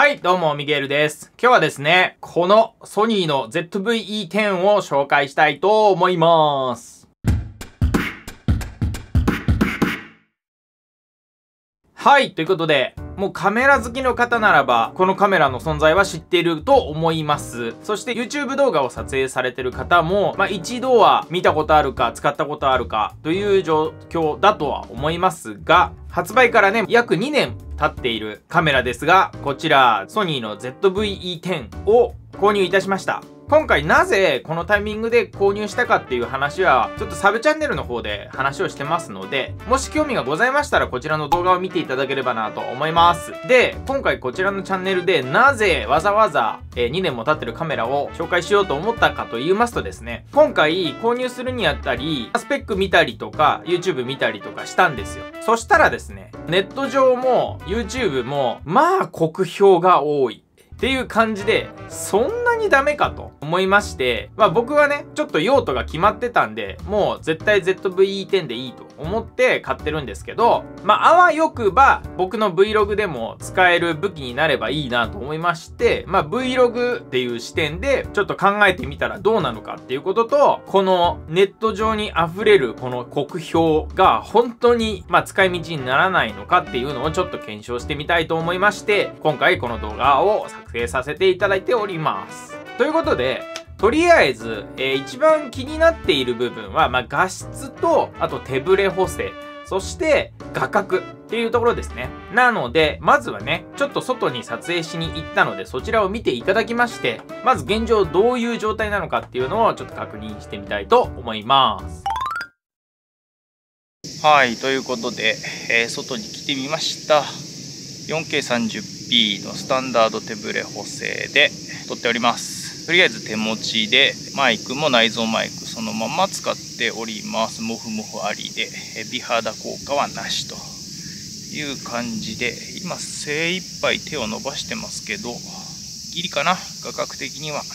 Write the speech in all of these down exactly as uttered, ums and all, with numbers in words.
はい、どうも、ミゲルです。今日はですね、このソニーの ゼットブイイーテン を紹介したいと思います。はい、ということで、もうカメラ好きの方ならば、このカメラの存在は知っていると思います。そして YouTube 動画を撮影されている方も、まあ一度は見たことあるか、使ったことあるかという状況だとは思いますが、発売からね、約にねん経っているカメラですが、こちら、ソニーの ゼットブイイーテン を購入いたしました。今回なぜこのタイミングで購入したかっていう話はちょっとサブチャンネルの方で話をしてますので、もし興味がございましたらこちらの動画を見ていただければなと思います。で、今回こちらのチャンネルでなぜわざわざにねんも経ってるカメラを紹介しようと思ったかと言いますとですね、今回購入するにあたり、スペック見たりとか YouTube 見たりとかしたんですよ。そしたらですね、ネット上も YouTube もまあ酷評が多い。っていう感じで、そんなにダメかと思いまして、まあ僕はね、ちょっと用途が決まってたんで、もう絶対 ゼットブイイーテン でいいと思って買ってるんですけど、まああわよくば僕の Vlog でも使える武器になればいいなと思いまして、まあ Vlog っていう視点でちょっと考えてみたらどうなのかっていうことと、このネット上に溢れるこの酷評が本当にまあ使い道にならないのかっていうのをちょっと検証してみたいと思いまして、今回この動画を作成訂させていただいております。ということで、とりあえず、えー、一番気になっている部分は、まあ、画質と、あと手ブレ補正、そして画角っていうところですね。なので、まずはね、ちょっと外に撮影しに行ったので、そちらを見ていただきまして、まず現状どういう状態なのかっていうのをちょっと確認してみたいと思います。はい、ということで、えー、外に来てみました。よんケーさんじゅうピーのスタンダード手ブレ補正で撮っております。とりあえず手持ちでマイクも内蔵マイクそのまま使っております。モフモフありで美肌効果はなしという感じで、今精一杯手を伸ばしてますけどギリかな、画角的には。と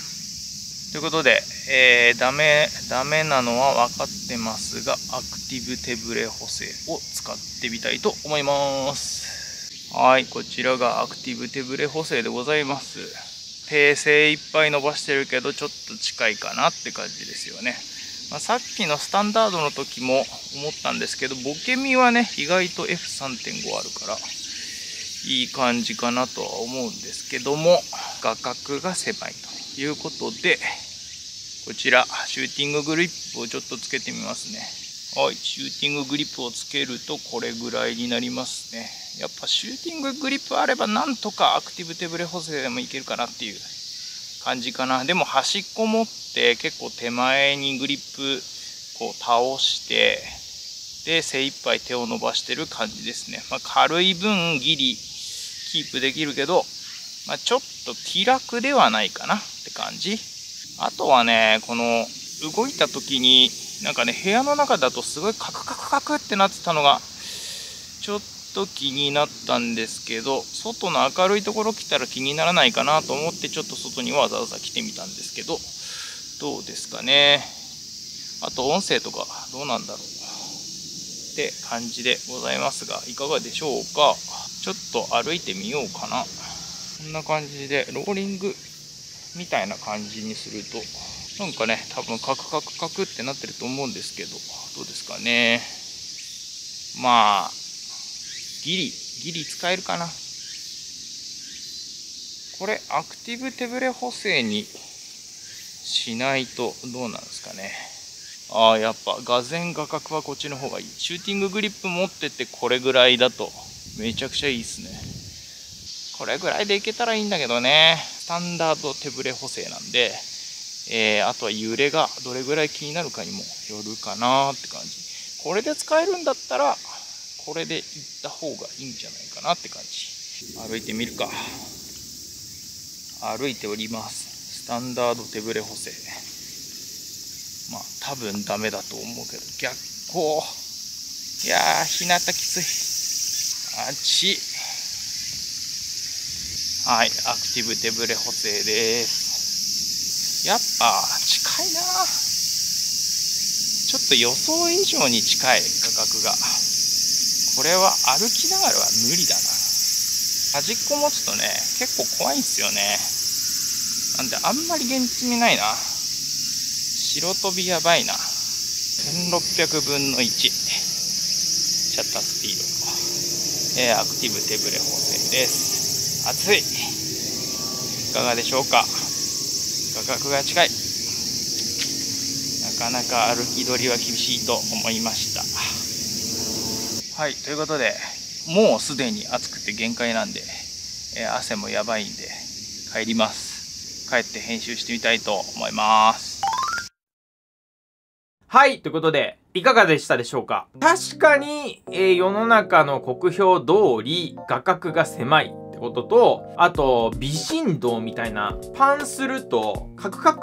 いうことで、えー、ダメダメなのは分かってますが、アクティブ手ブレ補正を使ってみたいと思います。はい、こちらがアクティブ手ブレ補正でございます。手精いっぱい伸ばしてるけど、ちょっと近いかなって感じですよね。まあ、さっきのスタンダードの時も思ったんですけど、ボケ身はね、意外と エフさんてんご あるから、いい感じかなとは思うんですけども、画角が狭いということで、こちら、シューティンググリップをちょっとつけてみますね。はい、シューティンググリップをつけるとこれぐらいになりますね。やっぱシューティンググリップあればなんとかアクティブ手ブレ補正でもいけるかなっていう感じかな。でも端っこ持って結構手前にグリップこう倒して、で精一杯手を伸ばしてる感じですね。まあ、軽い分ギリキープできるけど、まあ、ちょっと気楽ではないかなって感じ。あとはね、この動いた時になんかね、部屋の中だとすごいカクカクカクってなってたのがちょっと気になったんですけど、外の明るいところ来たら気にならないかなと思ってちょっと外にわざわざ来てみたんですけど、どうですかね。あと音声とかどうなんだろうって感じでございますが、いかがでしょうか。ちょっと歩いてみようかな。こんな感じでローリングみたいな感じにするとなんかね、多分カクカクカクってなってると思うんですけど、どうですかね。まあ、ギリ、ギリ使えるかな。これ、アクティブ手ブレ補正にしないとどうなんですかね。ああ、やっぱ、がぜん画角はこっちの方がいい。シューティンググリップ持っててこれぐらいだと、めちゃくちゃいいですね。これぐらいでいけたらいいんだけどね。スタンダード手ブレ補正なんで、えー、あとは揺れがどれぐらい気になるかにもよるかなーって感じ。これで使えるんだったら、これで行った方がいいんじゃないかなって感じ。歩いてみるか。歩いております。スタンダード手ブレ補正。まあ、多分ダメだと思うけど、逆光。いやー、日向きつい。あっち。はい、アクティブ手ブレ補正です。やっぱ近いな。ちょっと予想以上に近い価格が。これは歩きながらは無理だな。端っこ持つとね結構怖いんですよね。なんであんまり現実味ないな。白飛びやばいな。せんろっぴゃくぶんのいちシャッタースピード、えー、アクティブ手ブレ補正です。暑い。いかがでしょうか。価格が近い、なかなか歩き取りは厳しいと思いました。はい、ということでもうすでに暑くて限界なんで、えー、汗もやばいんで帰ります。帰って編集してみたいと思います。はい、ということでいかがでしたでしょうか。確かに、えー、世の中の国評通り画角が狭いってことと、あと微振動みたいな、パンするとカクカク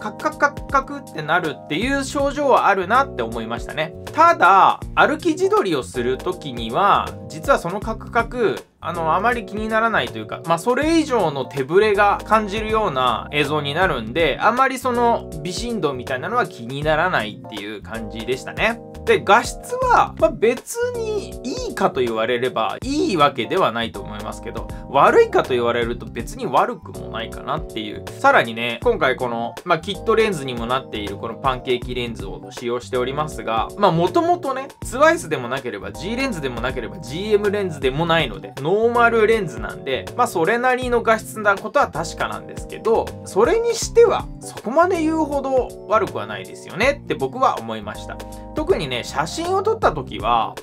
カクカクカクカクカクってなるっていう症状はあるなって思いましたね。ただ歩き自撮りをする時には実はそのカクカクあのあまり気にならないというか、まあそれ以上の手ぶれが感じるような映像になるんで、あんまりその微振動みたいなのは気にならないっていう感じでしたね。で画質は、まあ、別にいいかと言われればいいわけではないと思いますけど、悪いかと言われると別に悪くもないかなっていう。さらにね、今回この、まあ、キットレンズにもなっているこのパンケーキレンズを使用しておりますが、まあもともとねツワイスでもなければ G レンズでもなければ ジーエム レンズでもないのでノーマルレンズなんで、まあそれなりの画質なことは確かなんですけど、それにしてはそこまで言うほど悪くはないですよねって僕は思いました。特にね写真を撮った時は、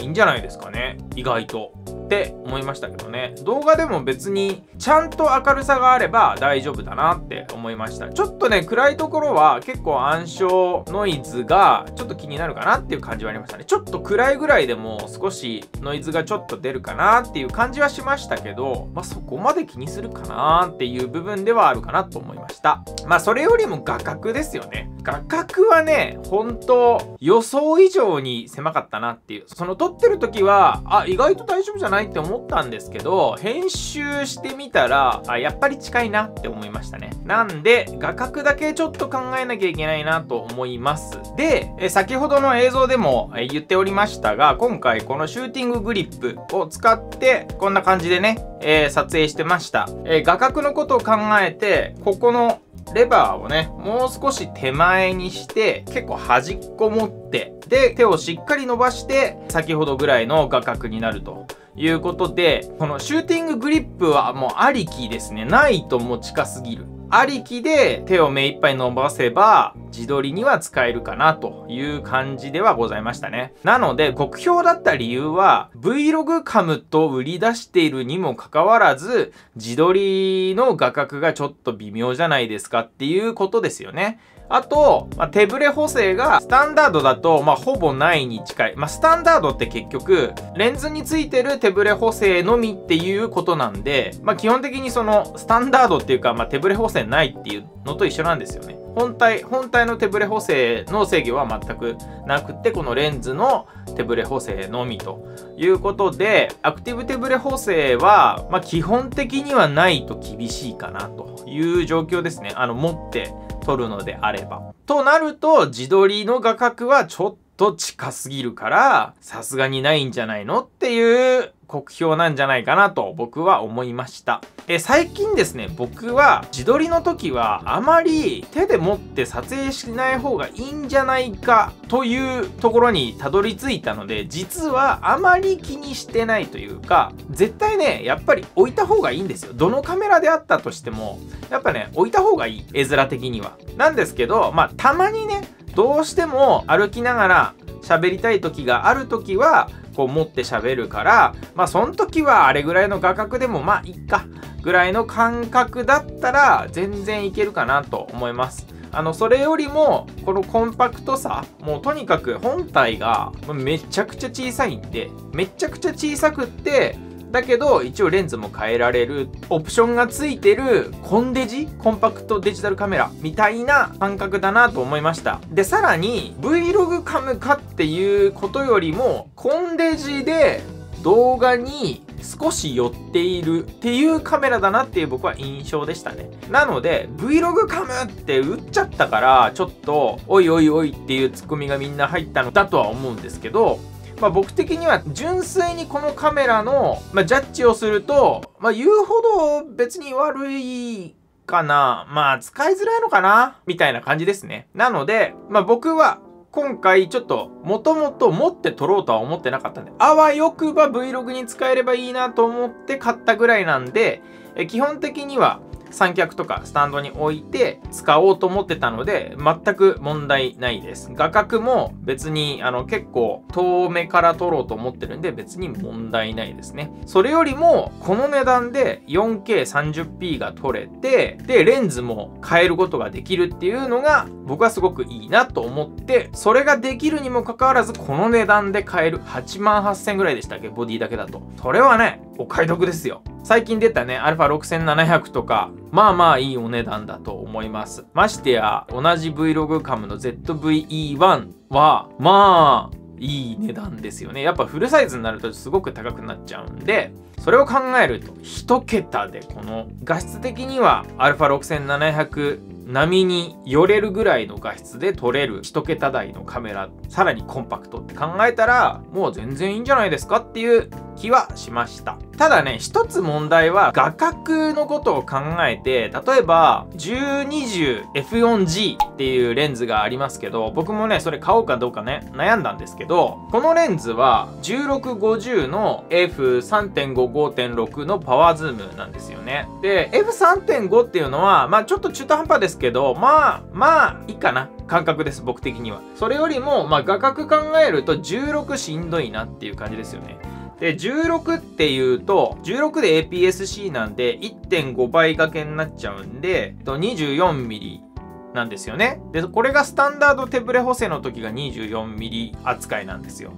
いいんじゃないですかね意外とって思いましたけどね。動画でも別にちゃんと明るさがあれば大丈夫だなって思いました。ちょっとね暗いところは結構暗証ノイズがちょっと気になるかなっていう感じはありましたね。ちょっと暗いぐらいでも少しノイズがちょっと出るかなっていう感じはしましたけど、まあ、そこまで気にするかなっていう部分ではあるかなと思いました。まあそれよりも画角ですよね。画角はね本当予想以上に狭かったなっていう。その撮ってる時はあ意外と大丈夫じゃないって思ったんですけど、編集してみたらあやっぱり近いなって思いましたね。なんで画角だけちょっと考えなきゃいけないなと思います。でえ先ほどの映像でも言っておりましたが、今回このシューティンググリップを使ってこんな感じでね、えー、撮影してました。え画角のことを考えて、ここのレバーをねもう少し手前にして、結構端っこ持って、で手をしっかり伸ばして、先ほどぐらいの画角になるということで、このシューティンググリップはもうありきですね。ないともう近すぎる。ありきで手を目いっぱい伸ばせば自撮りには使えるかなという感じではございましたね。なので酷評だった理由は Vlog カムと売り出しているにもかかわらず、自撮りの画角がちょっと微妙じゃないですかっていうことですよね。あと、まあ、手ブレ補正がスタンダードだと、まあ、ほぼないに近い。まあ、スタンダードって結局レンズについてる手ブレ補正のみっていうことなんで、まあ、基本的にそのスタンダードっていうか、まあ、手ブレ補正ないっていうのと一緒なんですよね。本体、本体の手ブレ補正の制御は全くなくて、このレンズの手ブレ補正のみということで、アクティブ手ブレ補正は、まあ、基本的にはないと厳しいかなという状況ですね。あの、持って撮るのであれば。となると、自撮りの画角はちょっと近すぎるから、さすがにないんじゃないのっていう、酷評なんじゃないかなと僕は思いました。え最近ですね、僕は自撮りの時はあまり手で持って撮影しない方がいいんじゃないかというところにたどり着いたので、実はあまり気にしてないというか、絶対ねやっぱり置いた方がいいんですよ。どのカメラであったとしてもやっぱね置いた方がいい、絵面的にはなんですけど、まあたまにねどうしても歩きながら喋りたい時がある時はこう持って喋るから、まあその時はあれぐらいの画角でもまあいっかぐらいの感覚だったら全然いけるかなと思います。あのそれよりもこのコンパクトさ、もうとにかく本体がめちゃくちゃ小さいんで、めちゃくちゃ小さくって、だけど一応レンズも変えられるオプションがついてるコンデジ、コンパクトデジタルカメラみたいな感覚だなと思いました。でさらに Vlog カムかっていうことよりも、コンデジで動画に少し寄っているっていうカメラだなっていう僕は印象でしたね。なので Vlog カムって打っちゃったから、ちょっとおいおいおいっていうツッコミがみんな入ったのだとは思うんですけど、まあ、僕的には純粋にこのカメラの、まあ、ジャッジをすると、まあ、言うほど別に悪いかな、まあ使いづらいのかなみたいな感じですね。なので、まあ、僕は今回ちょっともともと持って撮ろうとは思ってなかったんで、あわよくば Vlog に使えればいいなと思って買ったぐらいなんで、え基本的には三脚とかスタンドに置いて使おうと思ってたので全く問題ないです。画角も別にあの結構遠目から撮ろうと思ってるんで別に問題ないですね。それよりもこの値段で よんケーさんじゅっピー が撮れて、でレンズも変えることができるっていうのが僕はすごくいいなと思って、それができるにもかかわらずこの値段で買えるはちまんはっせんぐらいでしたっけ、ボディだけだと。それはねお買い得ですよ。最近出たね、αろくせんななひゃく とか、まあまあいいお値段だと思います。ましてや、同じ Vlog カムの ゼットブイイーワン は、まあ、いい値段ですよね。やっぱフルサイズになるとすごく高くなっちゃうんで、それを考えると、一桁でこの、画質的には αろくせんななひゃく、波に寄れるぐらいの画質で撮れる一桁台のカメラ、さらにコンパクトって考えたらもう全然いいんじゃないですかっていう気はしました。ただね、一つ問題は画角のことを考えて、例えば じゅうにじゅうエフよんジー っていうレンズがありますけど、僕もねそれ買おうかどうかね悩んだんですけど、このレンズはじゅうろくごじゅうの エフさんてんご ごてんろく のパワーズームなんですよね。で エフさんてんご っていうのはまあちょっと中途半端ですけど、まあまあいいかな感覚です、僕的には。それよりも、まあ、画角考えるとじゅうろくしんどいなっていう感じですよね。でじゅうろくっていうとじゅうろくで エーピーエス-C なんで いってんご 倍掛けになっちゃうんで にじゅうよんミリ なんですよね。でこれがスタンダード手ブレ補正の時が にじゅうよんミリ 扱いなんですよ。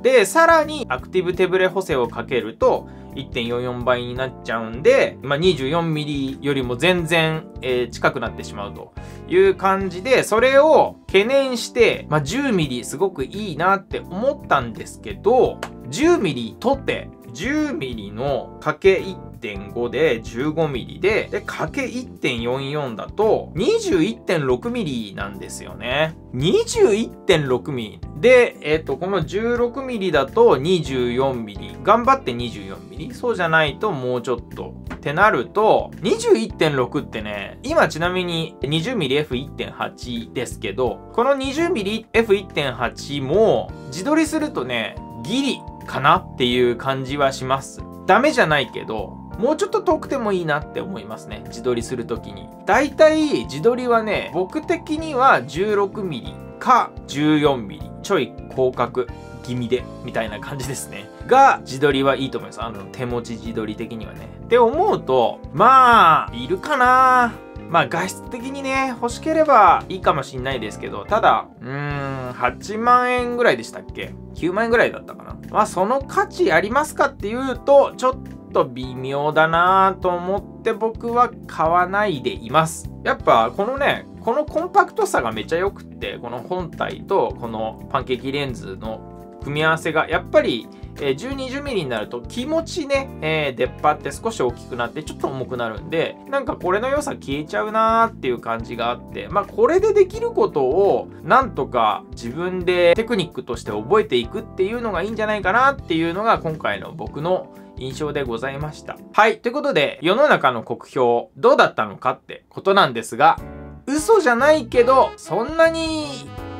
でさらにアクティブ手ブレ補正をかけるといってんよんよん 倍になっちゃうんで、まあ、にじゅうよんミリ よりも全然、えー、近くなってしまうという感じで、それを懸念して、まあ、じゅうミリ すごくいいなって思ったんですけど、じゅうミリ とってじゅうミリ のかけ いってんご で じゅうごミリ で、でかけ いってんよんよん だと にじゅういってんろくミリ なんですよね。にじゅういってんろくミリ で、えっとこの じゅうろくミリ だと にじゅうよんミリ、 頑張って にじゅうよんミリ、 そうじゃないともうちょっとってなると にじゅういってんろく ってね、今ちなみに にじゅうミリ エフいってんはち ですけど、この にじゅうミリ エフいってんはち も自撮りするとねギリかなっていう感じはします。ダメじゃないけどもうちょっと遠くてもいいなって思いますね、自撮りする時に。だいたい自撮りはね、僕的には じゅうろくミリ か じゅうよんミリ ちょい広角気味でみたいな感じですねが自撮りはいいと思います。あの手持ち自撮り的にはねって思うと、まあいるかな。まあ画質的にね欲しければいいかもしんないですけど、ただうーんはちまんえんぐらいでしたっけ、きゅうまんえんぐらいだったかな。まあその価値ありますかっていうとちょっと微妙だなと思って僕は買わないでいます。やっぱこのねこのコンパクトさがめちゃよくって、この本体とこのパンケーキレンズの組み合わせがやっぱり じゅうにじゅうミリ になると気持ちね、えー、出っ張って少し大きくなってちょっと重くなるんで、なんかこれの良さ消えちゃうなーっていう感じがあって、まあこれでできることをなんとか自分でテクニックとして覚えていくっていうのがいいんじゃないかなっていうのが今回の僕の印象でございました。はい、ということで世の中の酷評どうだったのかってことなんですが、嘘じゃないけどそんなに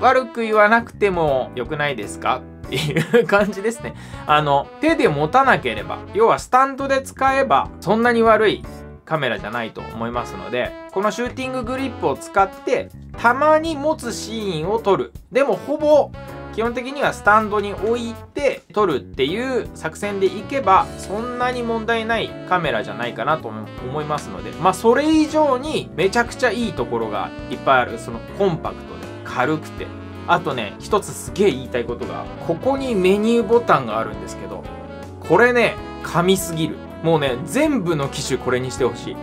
悪く言わなくても良くないですかっていう感じですね。あの手で持たなければ、要はスタンドで使えばそんなに悪いカメラじゃないと思いますので、このシューティンググリップを使ってたまに持つシーンを撮る、でもほぼ基本的にはスタンドに置いて撮るっていう作戦でいけばそんなに問題ないカメラじゃないかなと思いますので、まあそれ以上にめちゃくちゃいいところがいっぱいある、そのコンパクトで軽くて。あとね一つすげえ言いたいことが、ここにメニューボタンがあるんですけど、これね神すぎる。もうね全部の機種これにしてほしい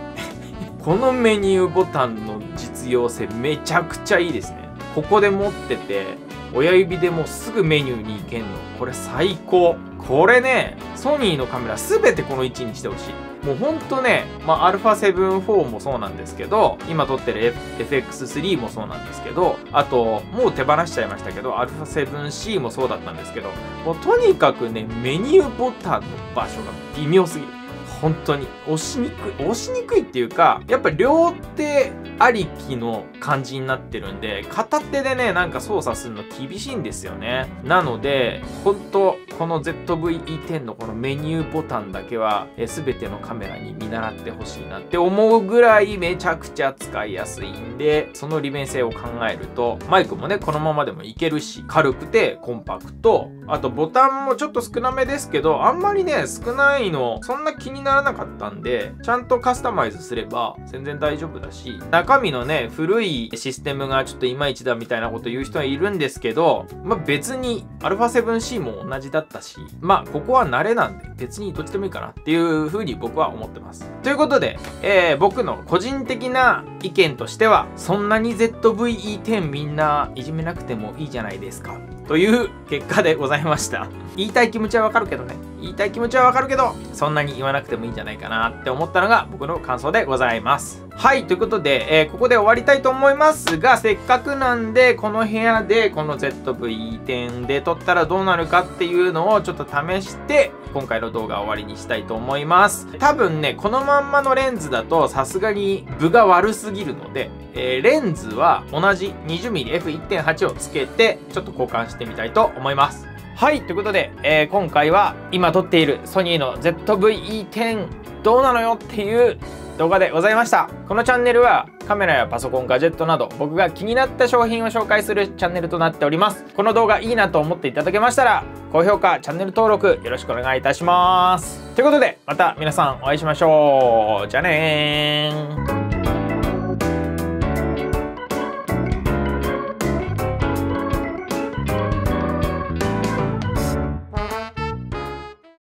このメニューボタンの実用性めちゃくちゃいいですね。ここで持ってて親指でもうすぐメニューに行けんの、これ最高。これねソニーのカメラ全てこの位置にしてほしい。もうほんとね、まあ、α ななじゅうよん もそうなんですけど、今撮ってる エフエックススリー もそうなんですけど、あと、もう手放しちゃいましたけど、α ななじゅうよん もそうだったんですけど、もうとにかくね、メニューボタンの場所が微妙すぎる。本当に押しにくい押しにくいっていうか、やっぱ両手ありきの感じになってるんで、片手でねなんか操作するの厳しいんですよね。なので本当この ゼットブイイーテン のこのメニューボタンだけはえ全てのカメラに見習ってほしいなって思うぐらいめちゃくちゃ使いやすいんで、その利便性を考えるとマイクもねこのままでもいけるし、軽くてコンパクト、あとボタンもちょっと少なめですけど、あんまりね少ないのそんな気になるならなかったんで、ちゃんとカスタマイズすれば全然大丈夫だし、中身のね古いシステムがちょっといまいちだみたいなこと言う人はいるんですけど、まあ、別に α ななじゅうよん も同じだったし、まあここは慣れなんで別にどっちでもいいかなっていう風に僕は思ってます。ということで、えー、僕の個人的な意見としては、そんなに ゼットブイイーテン みんないじめなくてもいいじゃないですかという結果でございました。言いたい気持ちはわかるけどね、言いたい気持ちはわかるけど、そんなに言わなくてもいいんじゃないかなって思ったのが僕の感想でございます。はい、ということで、えー、ここで終わりたいと思いますが、せっかくなんでこの部屋でこの ゼットブイイーテン で撮ったらどうなるかっていうのをちょっと試して今回の動画は終わりにしたいと思います。多分ねこのまんまのレンズだとさすがに分が悪すぎるので、えー、レンズは同じ にじゅうミリ エフいってんはち をつけてちょっと交換してみたいと思います。はい、ということで、えー、今回は今撮っているソニーの ゼットブイイーテン どうなのよっていう動画でございました。このチャンネルはカメラやパソコン、ガジェットなど僕が気になった商品を紹介するチャンネルとなっております。この動画いいなと思っていただけましたら高評価、チャンネル登録よろしくお願いいたします。ということでまた皆さんお会いしましょう。じゃあねー。